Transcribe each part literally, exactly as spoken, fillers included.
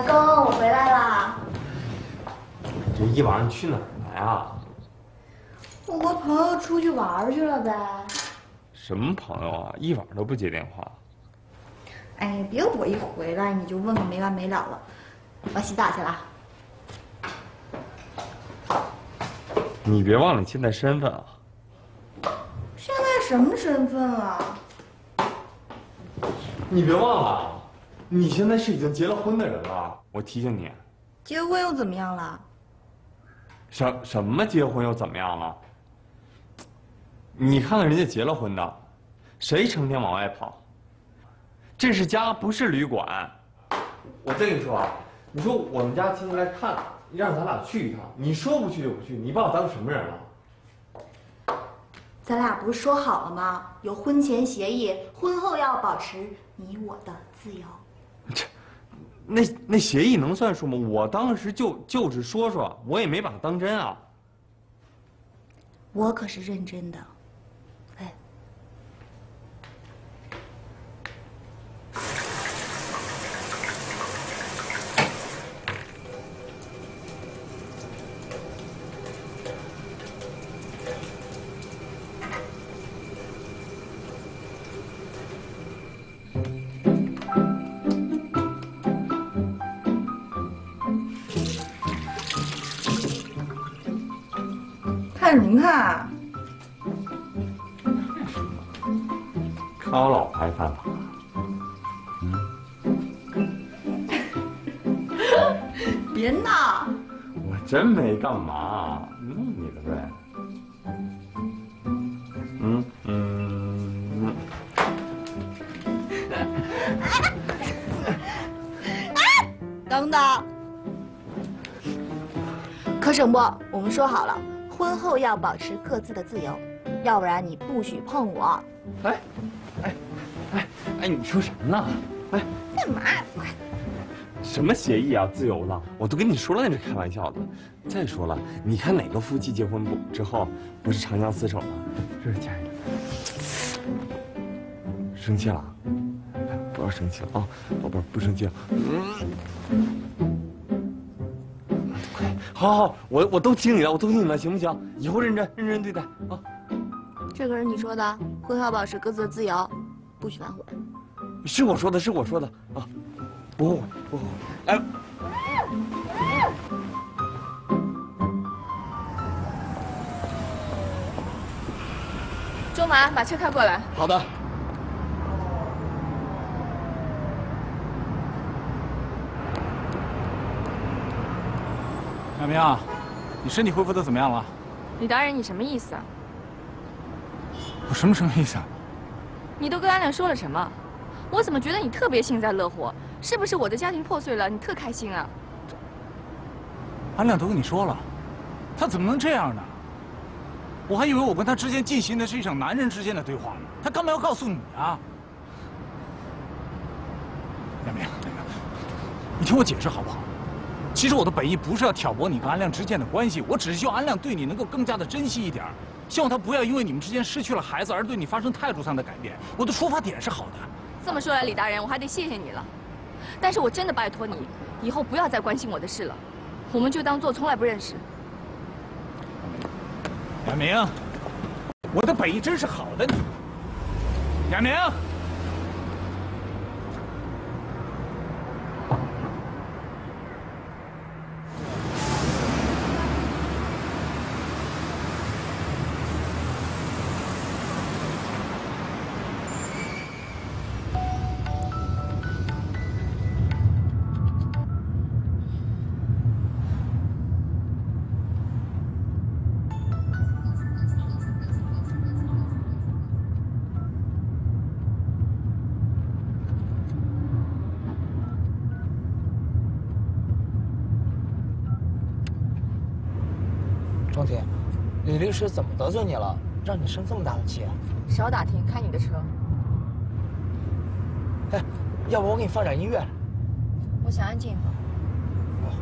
老公，我回来啦！你这一晚上去哪儿来啊？我和朋友出去玩去了呗。什么朋友啊？一晚上都不接电话。哎，别我一回来你就问个没完没了了。我洗澡去了。你别忘了你现在身份啊！现在什么身份啊？你别忘了。 你现在是已经结了婚的人了，我提醒你，结婚又怎么样了？什什么结婚又怎么样了？你看看人家结了婚的，谁成天往外跑？这是家，不是旅馆。我再跟你说啊，你说我们家亲戚来看，让咱俩去一趟，你说不去就不去，你把我当什么人了？咱俩不是说好了吗？有婚前协议，婚后要保持你我的自由。 那那协议能算数吗？我当时就就是说说，我也没把它当真啊。我可是认真的，哎。看什么看啊？看我老婆还犯法？嗯、别闹！我真没干嘛，弄你的呗。嗯嗯。哎，等等，可省不？我们说好了。 婚后要保持各自的自由，要不然你不许碰我。哎，哎，哎，哎，你说什么呢？哎，干嘛？什么协议啊，自由了？我都跟你说了，那是开玩笑的。再说了，你看哪个夫妻结婚不之后不是长相厮守吗？是亲爱的，生气了？不要生气了啊，宝贝，不生气了。嗯 好好，我我都听你的，我都听你的，行不行？以后认真认真对待啊！这可是你说的，婚后保持各自的自由，不许反悔。是我说的，是我说的啊！不后悔，不后悔。哎。 中马，把车开过来。好的。 小明，你身体恢复的怎么样了？李达人，你什么意思啊？我什么什么意思啊？你都跟阿亮说了什么？我怎么觉得你特别幸灾乐祸？是不是我的家庭破碎了，你特开心啊？阿亮都跟你说了，他怎么能这样呢？我还以为我跟他之间进行的是一场男人之间的对话呢，他干嘛要告诉你啊？小明，你听我解释好不好？ 其实我的本意不是要挑拨你跟安亮之间的关系，我只是希望安亮对你能够更加的珍惜一点，希望他不要因为你们之间失去了孩子而对你发生态度上的改变。我的出发点是好的。这么说来，李达人，我还得谢谢你了。但是我真的拜托你，以后不要再关心我的事了，我们就当做从来不认识。亚明，我的本意真是好的，你，亚明。 钟婷，李律师怎么得罪你了，让你生这么大的气啊？少打听，开你的车。哎，要不我给你放点音乐？我想安静一会儿。好。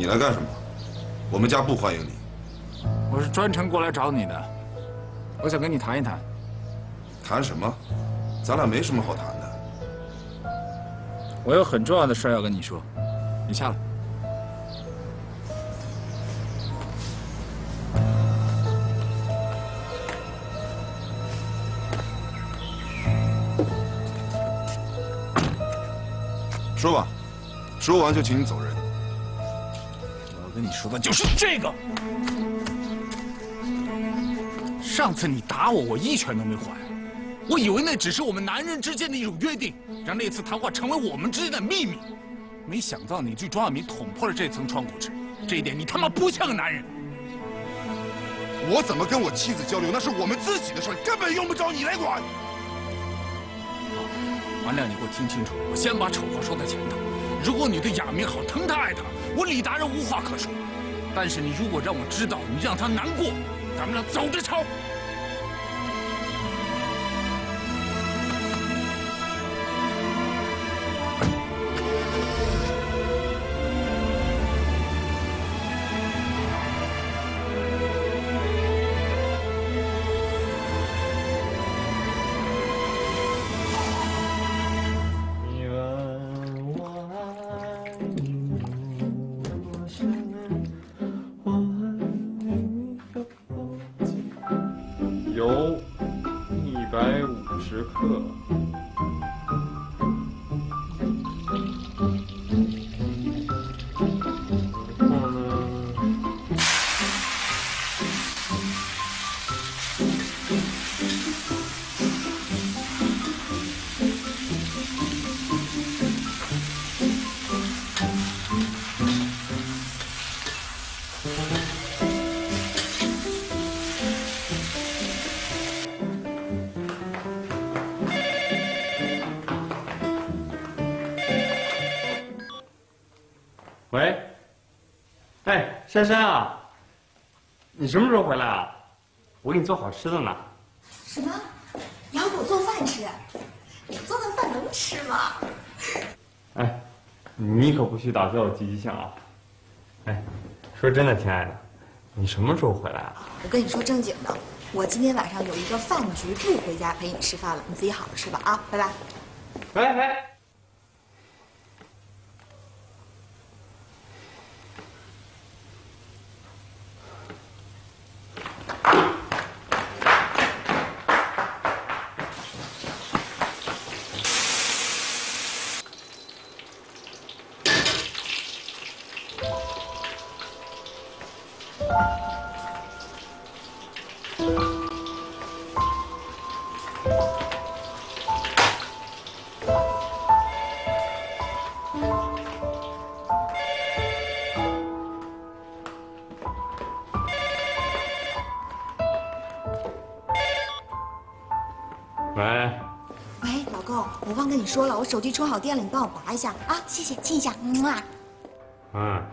你来干什么？我们家不欢迎你。我是专程过来找你的，我想跟你谈一谈。谈什么？咱俩没什么好谈的。我有很重要的事要跟你说，你下来。 说吧，说完就请你走人。我跟你说的就是这个。上次你打我，我一拳都没还，我以为那只是我们男人之间的一种约定，让那次谈话成为我们之间的秘密。没想到你一句庄晓明捅破了这层窗户纸，这一点你他妈不像个男人。我怎么跟我妻子交流，那是我们自己的事，根本用不着你来管。 王亮，你给我听清楚，我先把丑话说在前头。如果你对雅明好，疼他爱他，我李达人无话可说。但是你如果让我知道你让他难过，咱们俩走着瞧。珊珊啊，你什么时候回来啊？我给你做好吃的呢。什么？你要给我做饭吃？你做的饭能吃吗？哎，你可不许打消我积极性啊！哎，说真的，亲爱的，你什么时候回来啊？我跟你说正经的，我今天晚上有一个饭局，不回家陪你吃饭了，你自己好好吃吧啊，拜拜。拜拜。 说了，我手机充好电了，你帮我拔一下啊！谢谢，亲一下，嗯啊。嗯。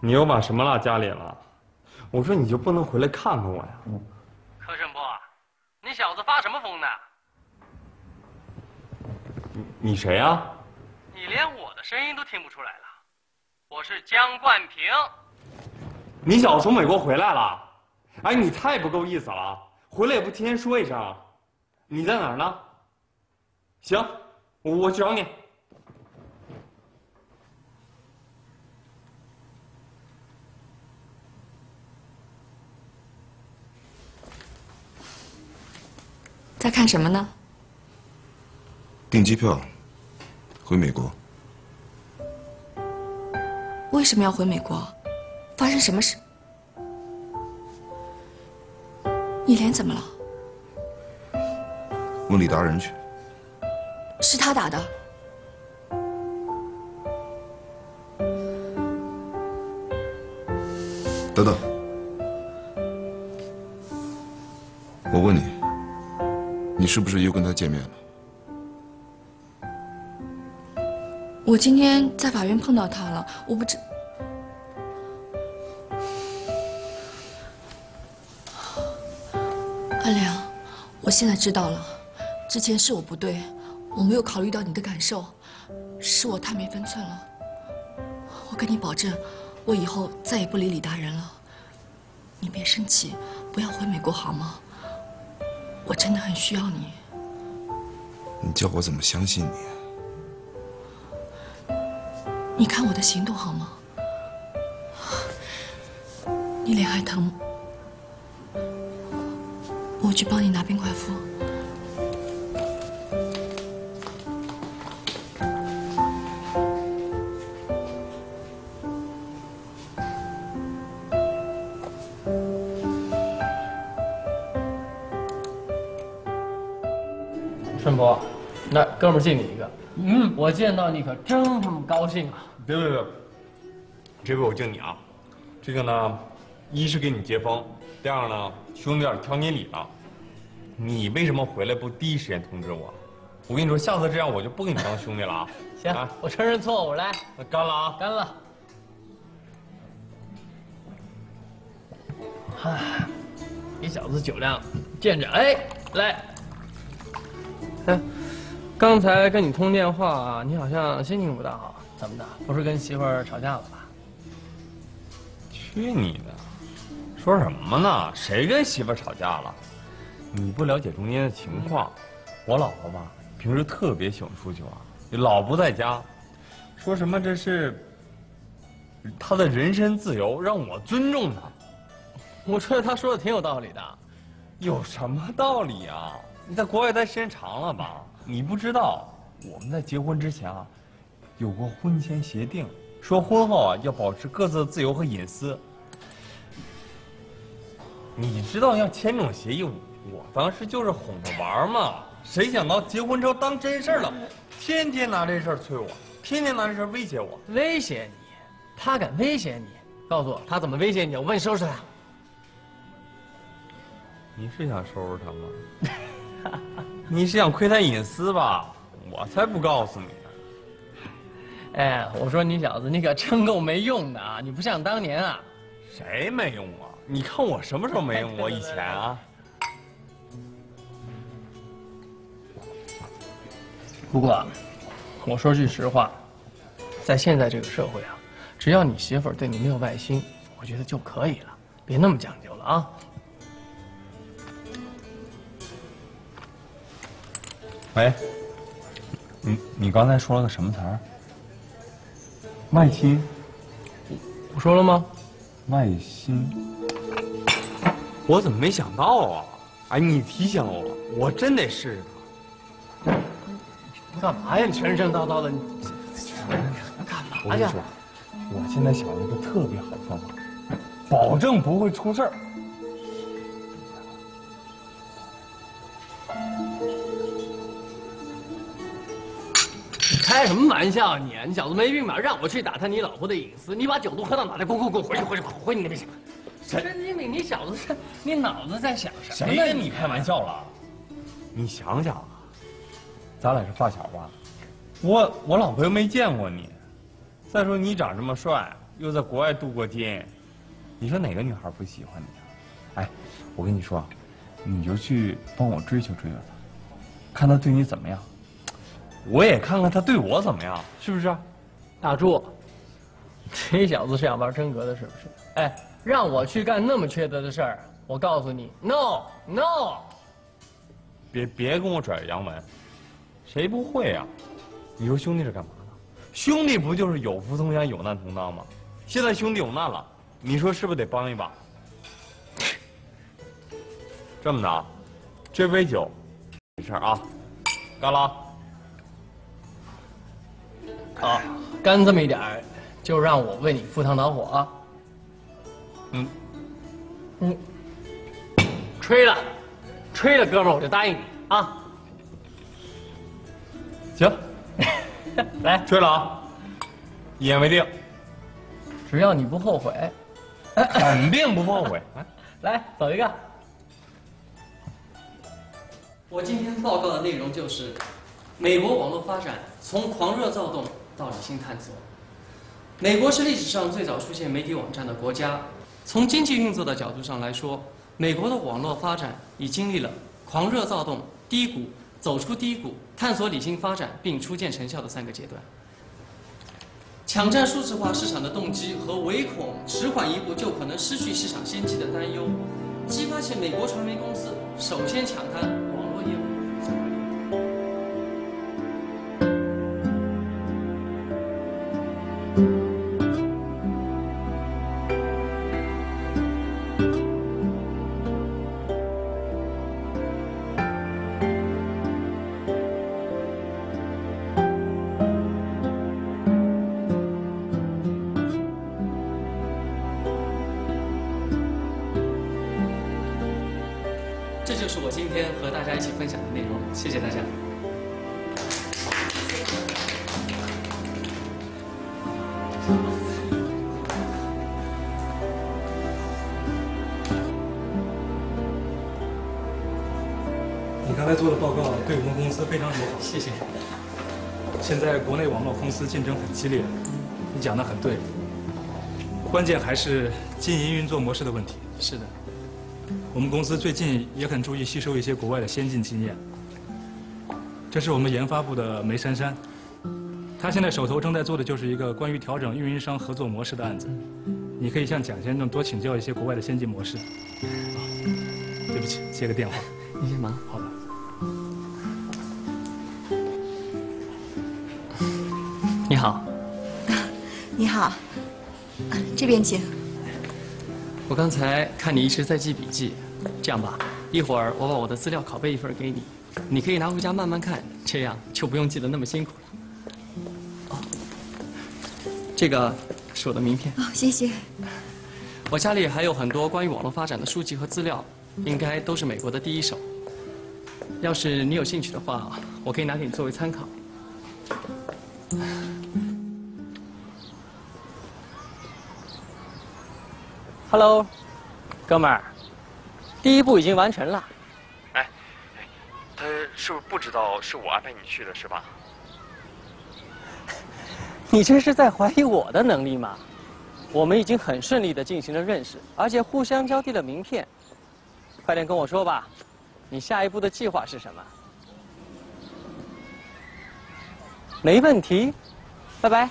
你又把什么落家里了？我说你就不能回来看看我呀？ 你谁呀、啊？你连我的声音都听不出来了，我是江冠平。你小子从美国回来了？哎，你太不够意思了，回来也不提前说一声。你在哪儿呢？行，我我去找你。在看什么呢？ 订机票，回美国。为什么要回美国？发生什么事？你脸怎么了？问李达人去。是他打的。等等，我问你，你是不是又跟他见面了？我今天在法院碰到他了，我不知。阿良，我现在知道了，之前是我不对，我没有考虑到你的感受，是我太没分寸了。我跟你保证，我以后再也不理李达人了。你别生气，不要回美国好吗？我真的很需要你。你叫我怎么相信你？ 你看我的行动好吗？你脸还疼吗？我去帮你拿冰块敷。顺伯，那哥们儿借你一个。 嗯，我见到你可真他妈高兴啊！别别别，这回我敬你啊！这个呢，一是给你接风，第二呢，兄弟有点挑你理了。你为什么回来不第一时间通知我？我跟你说，下次这样我就不跟你当兄弟了啊！行，啊、我承认错误，来，干了啊！干了！哎，你小子酒量，见着哎，来，哎。 刚才跟你通电话、啊，你好像心情不大好，怎么的？不是跟媳妇儿吵架了吧？去你的！说什么呢？谁跟媳妇儿吵架了？你不了解中间的情况。我老婆吧，平时特别喜欢出去玩，老不在家。说什么这是她的人身自由，让我尊重她。我觉得她说的挺有道理的。有什么道理啊？你在国外待时间长了吧？ 你不知道，我们在结婚之前啊，有过婚前协定，说婚后啊要保持各自的自由和隐私。你知道要签这种协议，我当时就是哄着玩嘛。谁想到结婚之后当真事儿了，天天拿这事儿催我，天天拿这事儿威胁我，威胁你？他敢威胁你？告诉我他怎么威胁你？我帮你收拾他。你是想收拾他吗？你是想窥探隐私吧？我才不告诉你呢！哎，我说你小子，你可真够没用的啊！你不像当年啊！谁没用啊？你看我什么时候没用？我以前啊。不过，我说句实话，在现在这个社会啊，只要你媳妇儿对你没有外心，我觉得就可以了，别那么讲究了啊！ 喂，你你刚才说了个什么词儿？外心。我说了吗？外心。我怎么没想到啊？哎，你提醒我，我真得试试它。你干嘛呀？你神神叨叨的，你干嘛呀？我现在想了一个特别好的方法，保证不会出事儿。 开什么玩笑你、啊！你小子没病吧？让我去打探你老婆的隐私，你把酒都喝到脑袋，滚滚滚回去回去回你那边去！神经病！你小子是，你脑子在想什么呢？谁跟你开玩笑了？你想想啊，咱俩是发小吧？我我老婆又没见过你，再说你长这么帅，又在国外镀过金，你说哪个女孩不喜欢你啊？哎，我跟你说，你就去帮我追求追求她，看她对你怎么样。 我也看看他对我怎么样，是不是、啊？大柱，你小子是想玩真格的，是不是？哎，让我去干那么缺德的事儿，我告诉你 ，no no！ 别别跟我拽洋文，谁不会啊？你说兄弟是干嘛的？兄弟不就是有福同享，有难同当吗？现在兄弟有难了，你说是不是得帮一把？这么的啊，这杯酒，没事啊，干了、啊。 啊，干这么一点儿，就让我为你赴汤蹈火啊！嗯，嗯，吹了，吹了，哥们儿，我就答应你啊！行，来，吹了啊！一言为定，只要你不后悔，肯定不后悔。来，走一个。我今天报告的内容就是，美国网络发展从狂热躁动。到理性探索。美国是历史上最早出现媒体网站的国家。从经济运作的角度上来说，美国的网络发展已经历了狂热躁动、低谷、走出低谷、探索理性发展并初见成效的三个阶段。抢占数字化市场的动机和唯恐迟缓一步就可能失去市场先机的担忧，激发起美国传媒公司首先抢滩。 这就是我今天和大家一起分享的内容，谢谢大家。你刚才做的报告对我们公司非常友好，谢谢。现在国内网络公司竞争很激烈，你讲的很对，关键还是经营运作模式的问题。是的。 我们公司最近也很注意吸收一些国外的先进经验。这是我们研发部的梅珊珊，她现在手头正在做的就是一个关于调整运营商合作模式的案子。你可以向蒋先生多请教一些国外的先进模式。哦，对不起，接个电话。你先忙。好的。你好。你好，这边请。 我刚才看你一直在记笔记，这样吧，一会儿我把我的资料拷贝一份给你，你可以拿回家慢慢看，这样就不用记得那么辛苦了。哦，这个是我的名片。哦，谢谢。我家里还有很多关于网络发展的书籍和资料，应该都是美国的第一手。要是你有兴趣的话，我可以拿给你作为参考。 Hello， 哥们儿，第一步已经完成了。哎，他是不是不知道是我安排你去的，是吧？你这是在怀疑我的能力吗？我们已经很顺利地进行了认识，而且互相交递了名片。快点跟我说吧，你下一步的计划是什么？没问题，拜拜。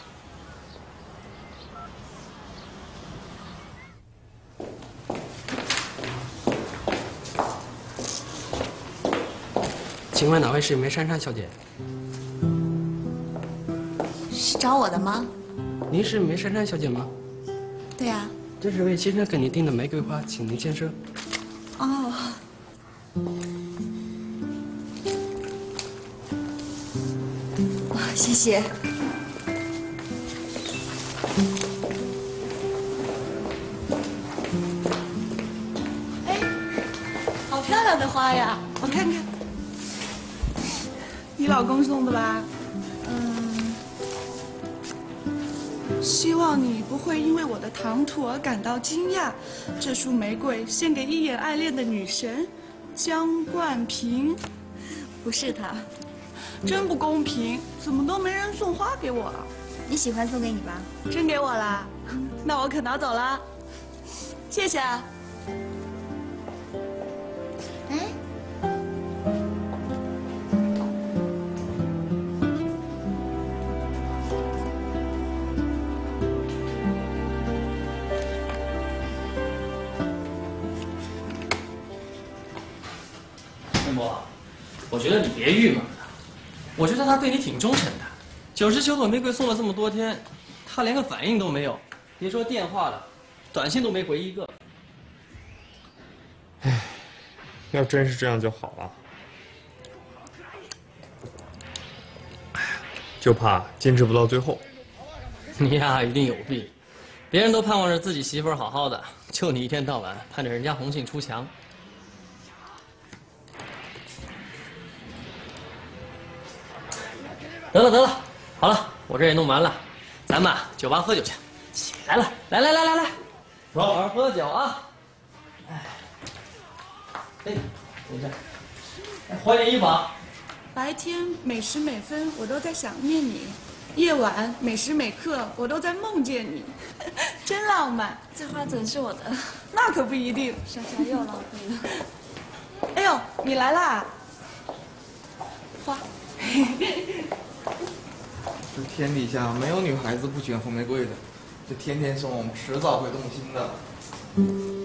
请问哪位是梅珊珊小姐？是找我的吗？您是梅珊珊小姐吗？对啊。这是为先生给您订的玫瑰花，请您签收。哦。啊，谢谢。哎，好漂亮的花呀！我看看。 你老公送的吧？嗯，希望你不会因为我的唐突而感到惊讶。这束玫瑰献给一眼爱恋的女神江冠平，不是她，真不公平！怎么都没人送花给我啊？你喜欢送给你吧？真给我啦？那我可拿走啦，谢谢啊。 我觉得你别郁闷了，我觉得他对你挺忠诚的。九十九朵玫瑰送了这么多天，他连个反应都没有，别说电话了，短信都没回一个。唉，要真是这样就好了，就怕坚持不到最后。你呀，一定有病，别人都盼望着自己媳妇儿好好的，就你一天到晚盼着人家红杏出墙。 得了得了，好了，我这也弄完了，咱们啊酒吧喝酒去。起来了，来来来来来，走，好好喝酒啊！哎，哎，等一下，换件衣服啊！白天每时每分我都在想念你，夜晚每时每刻我都在梦见你，真浪漫。这花准是我的，那可不一定。小霞又浪费了。哎呦，你来啦！花。这天底下没有女孩子不喜欢红玫瑰的，这天天送我们迟早会动心的。嗯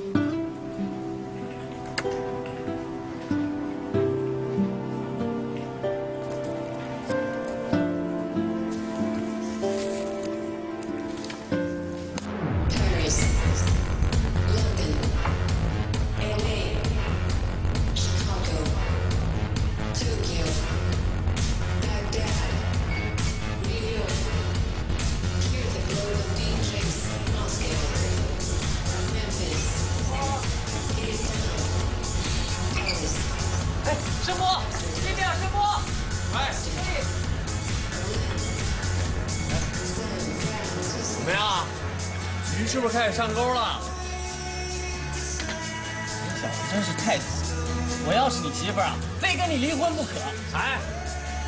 开始上钩了！你小子真是太死了！我要是你媳妇儿啊，非跟你离婚不可！哎，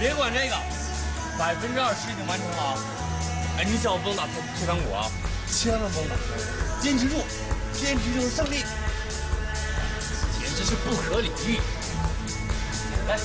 别管这个，百分之二十已经完成了。哎，你小子不能打退退堂鼓啊！千万不能打退，坚持住，坚持就是胜利！简直是不可理喻！来。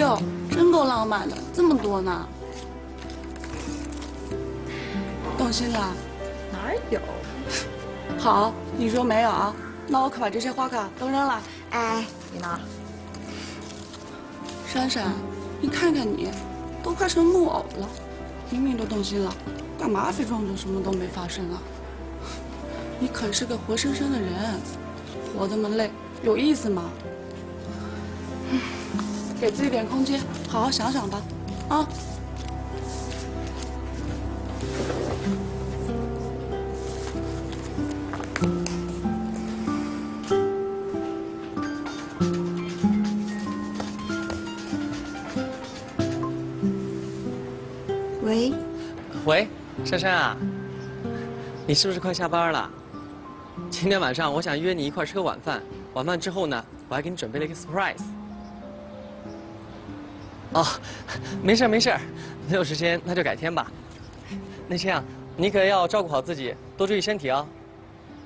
哟，真够浪漫的，这么多呢！动心了？哪有？好，你说没有啊？那我可把这些花卡都扔了。哎，你呢？珊珊，你看看你，都快成木偶了，明明都动心了，干嘛非装作什么都没发生啊？你可是个活生生的人，活这么累，有意思吗？ 给自己点空间，好好想想吧，啊！喂，喂，珊珊啊，你是不是快下班了？今天晚上我想约你一块吃个晚饭，晚饭之后呢，我还给你准备了一个 surprise。 哦，没事没事，没有时间那就改天吧。那这样，你可要照顾好自己，多注意身体哦。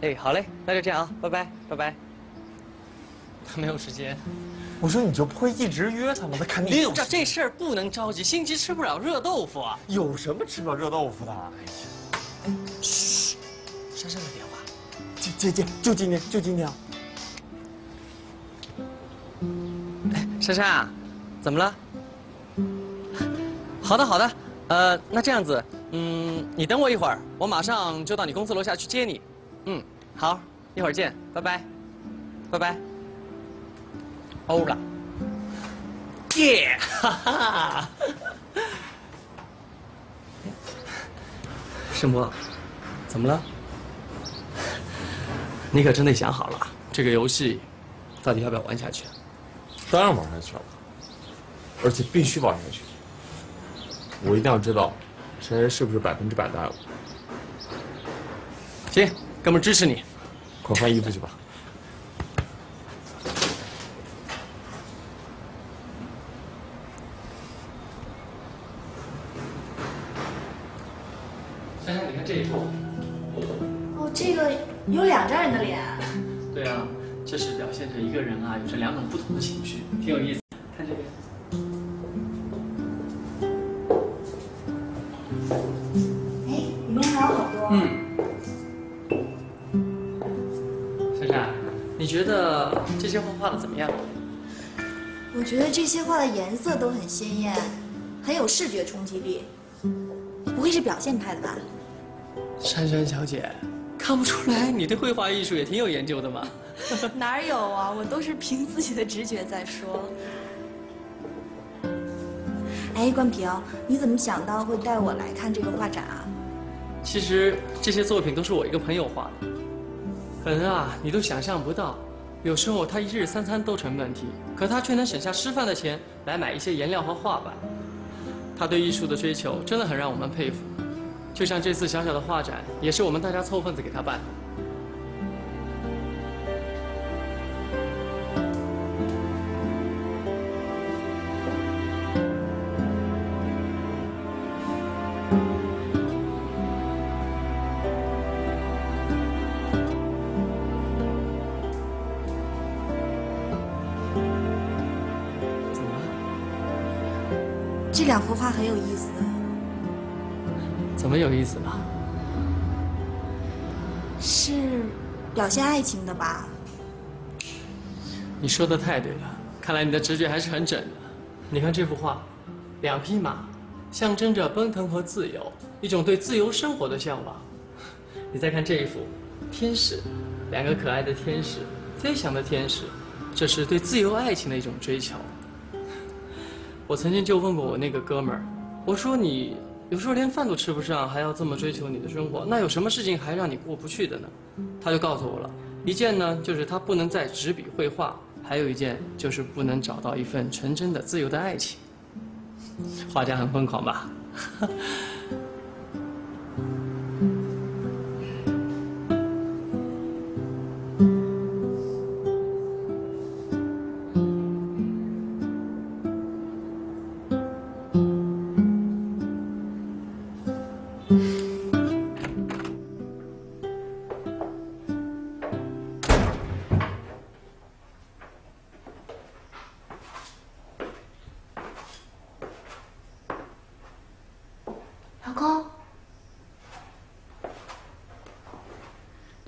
哎，好嘞，那就这样啊，拜拜拜拜。他没有时间，我说你就不会一直约他吗？他肯定有。这这事儿不能着急，心急吃不了热豆腐啊。有什么吃不了热豆腐的？哎，嘘，珊珊的电话，接接接，就今天就今天。哎，珊珊啊，怎么了？ 好的好的，呃，那这样子，嗯，你等我一会儿，我马上就到你公司楼下去接你。嗯，好，一会儿见，拜拜，拜拜。欧了，耶，哈哈。盛波，怎么了？你可真得想好了，这个游戏到底要不要玩下去？当然玩下去了，而且必须玩下去。 我一定要知道，珊珊是不是百分之百的爱我。行，哥们支持你，快换衣服去吧。珊珊，你看这一幅。哦，这个有两张人的脸。对啊，这是表现着一个人啊，有着两种不同的情绪，挺有意思。 Thank you. 你觉得这些画画的怎么样？我觉得这些画的颜色都很鲜艳，很有视觉冲击力。不会是表现派的吧？珊珊小姐，看不出来你对绘画艺术也挺有研究的嘛。哪有啊，我都是凭自己的直觉在说。 哎，关平，你怎么想到会带我来看这个画展啊？其实这些作品都是我一个朋友画的。可能啊，你都想象不到，有时候他一日三餐都成问题，可他却能省下吃饭的钱来买一些颜料和画板。他对艺术的追求真的很让我们佩服。就像这次小小的画展，也是我们大家凑份子给他办的。 这两幅画很有意思。怎么有意思了？是表现爱情的吧？你说的太对了，看来你的直觉还是很准的。你看这幅画，两匹马，象征着奔腾和自由，一种对自由生活的向往。你再看这一幅，天使，两个可爱的天使，飞翔的天使，这是对自由爱情的一种追求。 我曾经就问过我那个哥们儿，我说你有时候连饭都吃不上，还要这么追求你的生活，那有什么事情还让你过不去的呢？他就告诉我了，一件呢就是他不能再执笔绘画，还有一件就是不能找到一份纯真的、自由的爱情。画家很疯狂吧？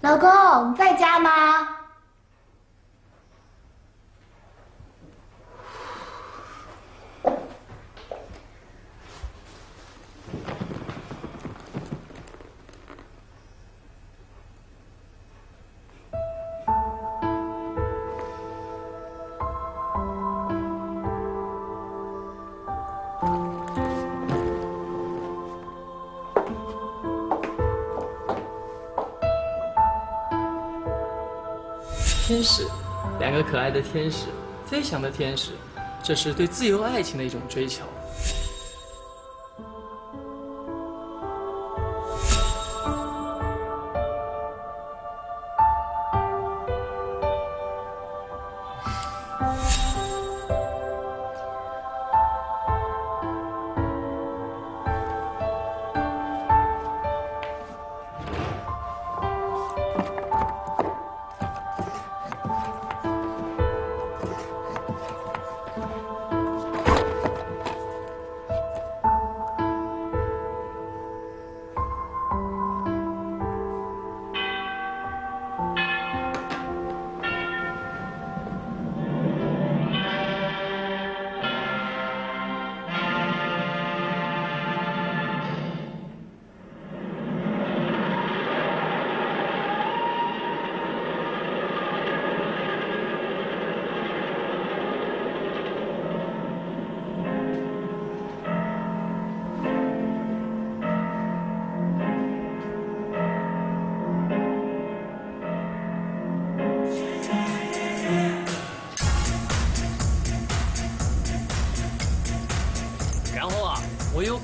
老公，你在家吗？天使，两个可爱的天使，飞翔的天使，这是对自由爱情的一种追求。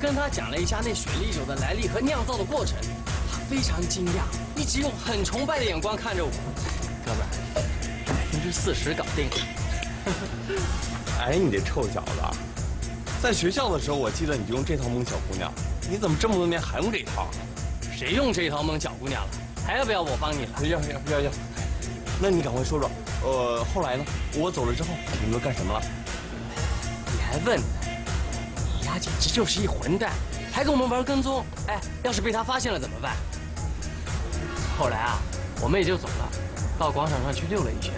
跟他讲了一下那雪莉酒的来历和酿造的过程，他非常惊讶，一直用很崇拜的眼光看着我。哥们儿，百分之四十搞定。哎，你这臭小子，在学校的时候我记得你就用这套蒙小姑娘，你怎么这么多年还用这套？谁用这套蒙小姑娘了？还要不要我帮你了？要要要要。那你赶快说说，呃，后来呢？我走了之后，你们都干什么了？你还问？ 他简直就是一混蛋，还跟我们玩跟踪。哎，要是被他发现了怎么办？后来啊，我们也就走了。到广场上去溜了一圈，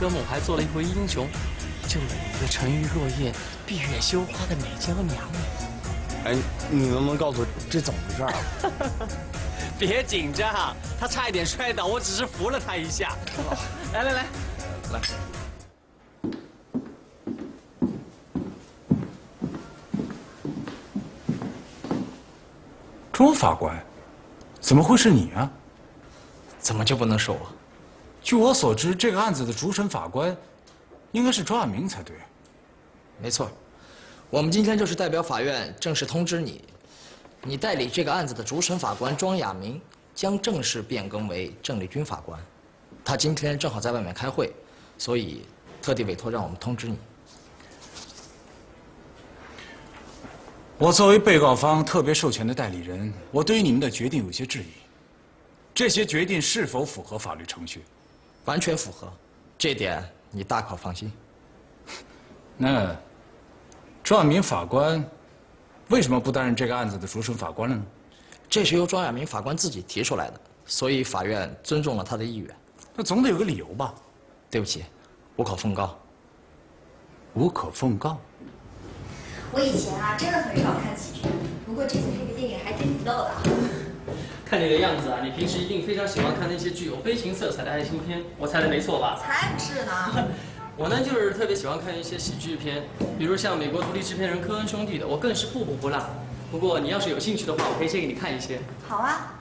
跟我还做了一回英雄，救了一个沉鱼落雁、闭月羞花的美娇娘们。哎，你能不能告诉我这怎么回事啊？别紧张，他差一点摔倒，我只是扶了他一下。来来来，来。 周法官，怎么会是你啊？怎么就不能是我？据我所知，这个案子的主审法官应该是周亚明才对。没错，我们今天就是代表法院正式通知你，你代理这个案子的主审法官庄亚明将正式变更为郑丽君法官。他今天正好在外面开会，所以特地委托让我们通知你。 我作为被告方特别授权的代理人，我对于你们的决定有些质疑。这些决定是否符合法律程序？完全符合，这点你大可放心。那庄亚明法官为什么不担任这个案子的主审法官了呢？这是由庄亚明法官自己提出来的，所以法院尊重了他的意愿。那总得有个理由吧？对不起，无可奉告。无可奉告。 我以前啊，真的很少看喜剧，不过这次这个电影还真挺逗的。看这个样子啊，你平时一定非常喜欢看那些具有悲情色彩的爱情片，我猜的没错吧？才不是呢！我呢，就是特别喜欢看一些喜剧片，比如像美国独立制片人科恩兄弟的，我更是步步不落。不过你要是有兴趣的话，我可以借给你看一些。好啊。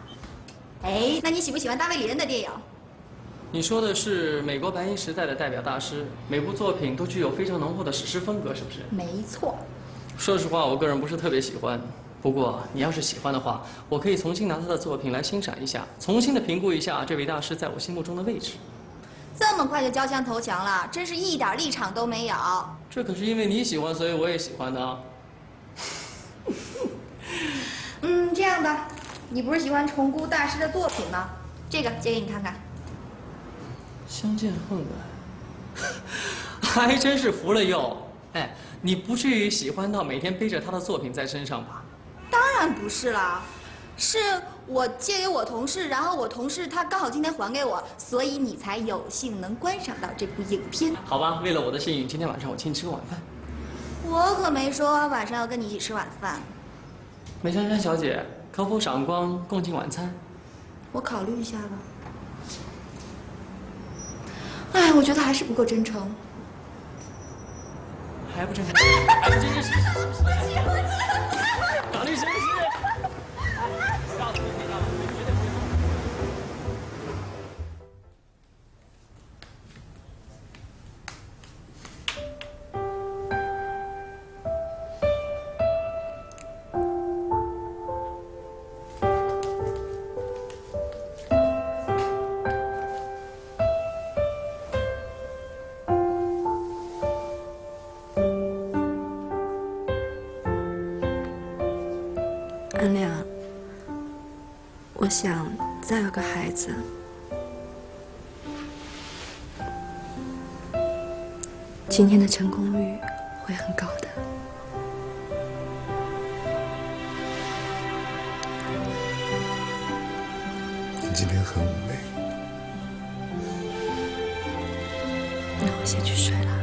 哎，那你喜不喜欢大卫·里恩的电影？ 你说的是美国白银时代的代表大师，每部作品都具有非常浓厚的史诗风格，是不是？没错。说实话，我个人不是特别喜欢。不过你要是喜欢的话，我可以重新拿他的作品来欣赏一下，重新的评估一下这位大师在我心目中的位置。这么快就交枪投降了，真是一点立场都没有。这可是因为你喜欢，所以我也喜欢的啊。嗯，这样吧，你不是喜欢重估大师的作品吗？这个借给你看看。 相见恨晚，还真是服了又。哎，你不至于喜欢到每天背着他的作品在身上吧？当然不是啦，是我借给我同事，然后我同事他刚好今天还给我，所以你才有幸能观赏到这部影片。好吧，为了我的幸运，今天晚上我请你吃个晚饭。我可没说晚上要跟你一起吃晚饭。梅珊珊小姐，可否赏光共进晚餐？我考虑一下吧。 哎，我觉得还是不够真诚，还不真诚，真真是，法律真是。安亮，我想再有个孩子。今天的成功率会很高的。你今天很妩媚。那我先去睡了。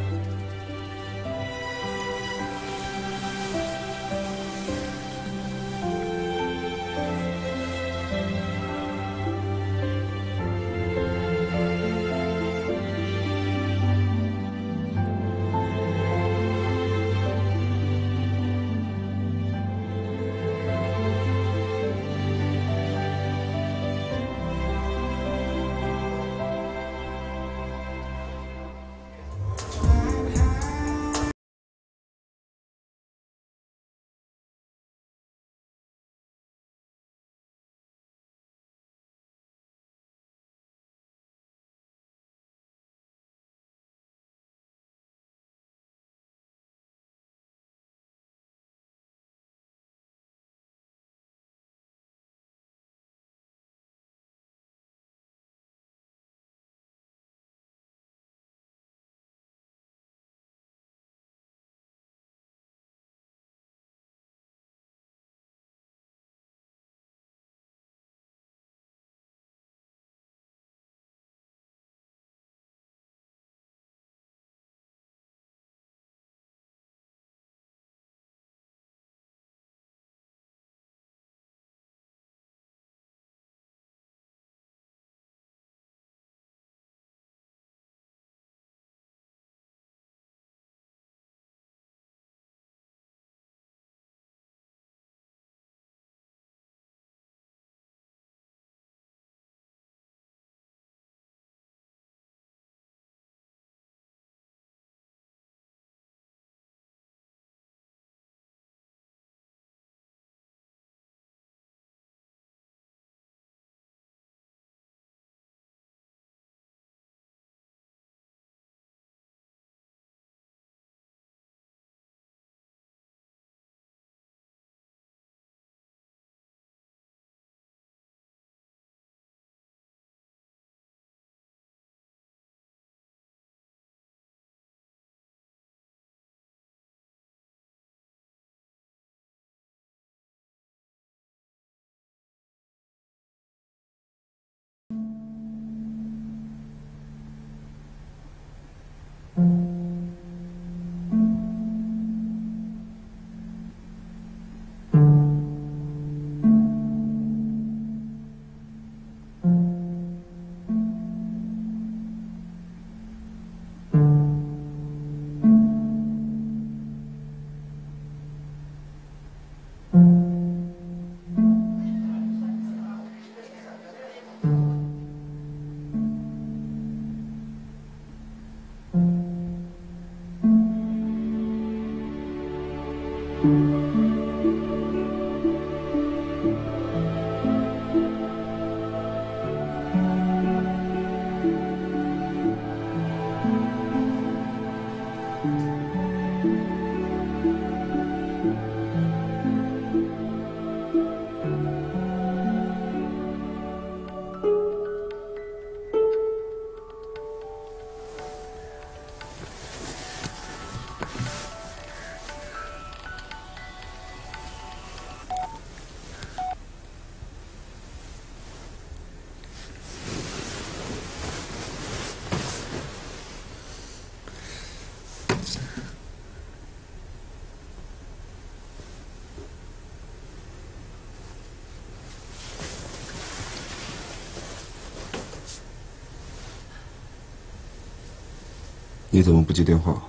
你怎么不接电话？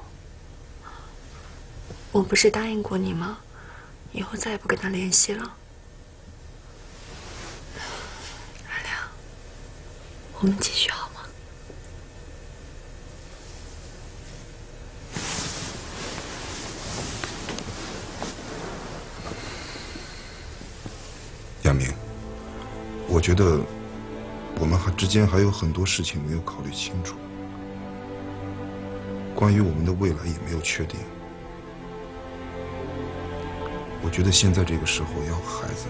我不是答应过你吗？以后再也不跟他联系了。阿良，我们继续好吗？亚明，我觉得我们还之间还有很多事情没有考虑清楚。 关于我们的未来也没有确定，我觉得现在这个时候要孩子，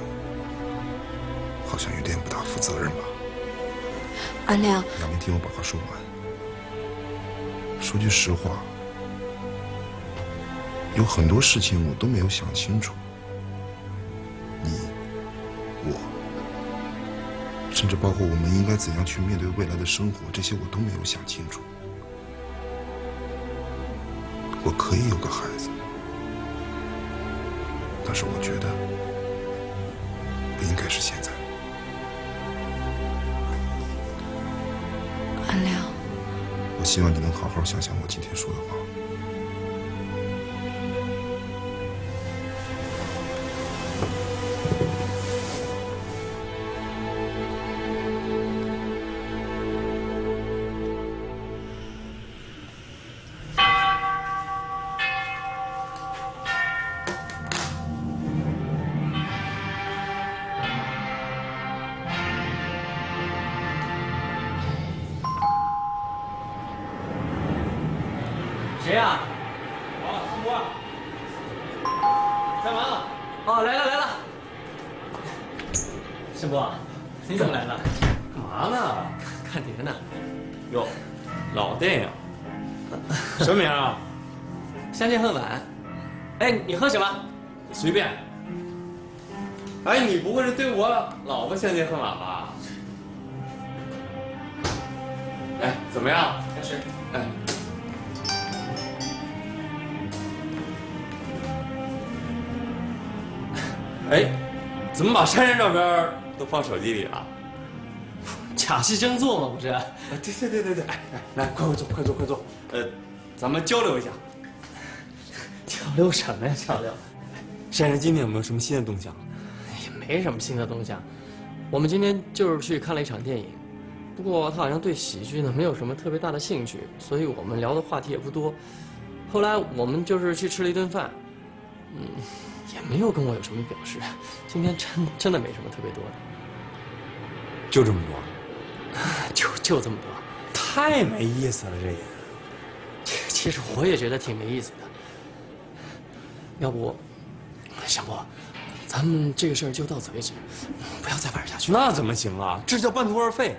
好像有点不大负责任吧。阿亮，亚明，听我把话说完。说句实话，有很多事情我都没有想清楚，你、我，甚至包括我们应该怎样去面对未来的生活，这些我都没有想清楚。 我可以有个孩子，但是我觉得不应该是现在。阿亮，我希望你能好好想想我今天说的话。相见恨晚吧？哎，怎么样？开始。哎，哎，怎么把珊珊照片都放手机里了？假戏真做嘛，不是？对对对对对，哎哎，来，快快坐，快坐，快坐。呃，咱们交流一下。交流什么呀？交流。珊珊今天有没有什么新的动向？也没什么新的动向。 我们今天就是去看了一场电影，不过他好像对喜剧呢没有什么特别大的兴趣，所以我们聊的话题也不多。后来我们就是去吃了一顿饭，嗯，也没有跟我有什么表示。今天真真的没什么特别多的，就这么多，就就这么多，太没意思了这也。其实我也觉得挺没意思的。要不，小波。 咱们这个事儿就到此为止，不要再玩下去。那怎么行啊？这叫半途而废。